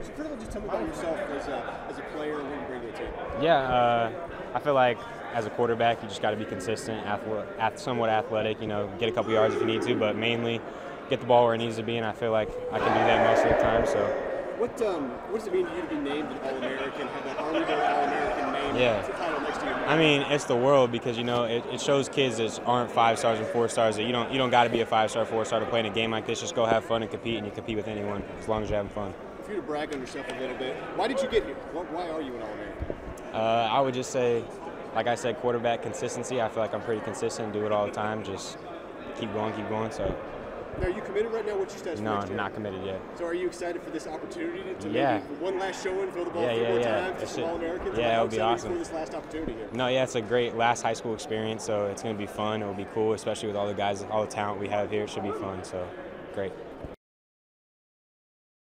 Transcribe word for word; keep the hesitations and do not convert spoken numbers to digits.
So first of all, just tell me about yourself as a, as a player and what you bring to the team. Yeah, uh, I feel like as a quarterback, you just got to be consistent, ath somewhat athletic, you know, get a couple yards if you need to, but mainly get the ball where it needs to be, and I feel like I can do that most of the time. So. What, um, what does it mean to you to be named an All-American, have that honorable All-American name? Yeah. Title next to your name? I mean, it's the world because, you know, it, it shows kids that aren't five stars and four stars that you don't, you don't got to be a five-star, four-star to play in a game like this. Just go have fun and compete, and you compete with anyone as long as you're having fun. If you were to brag on yourself a little bit, why did you get here? Why are you an All-American? Uh, I would just say, like I said, quarterback consistency. I feel like I'm pretty consistent, do it all the time, just keep going, keep going. So. Now, are you committed right now? What's your status? No, I'm not committed yet. So are you excited for this opportunity to yeah. maybe one last show and throw the ball yeah, three yeah, more yeah. times? Just All-Americans? Yeah, it would be awesome. For this last opportunity here? No, yeah, it's a great last high school experience, so it's going to be fun. It will be cool, especially with all the guys, all the talent we have here. It should be fun, so great.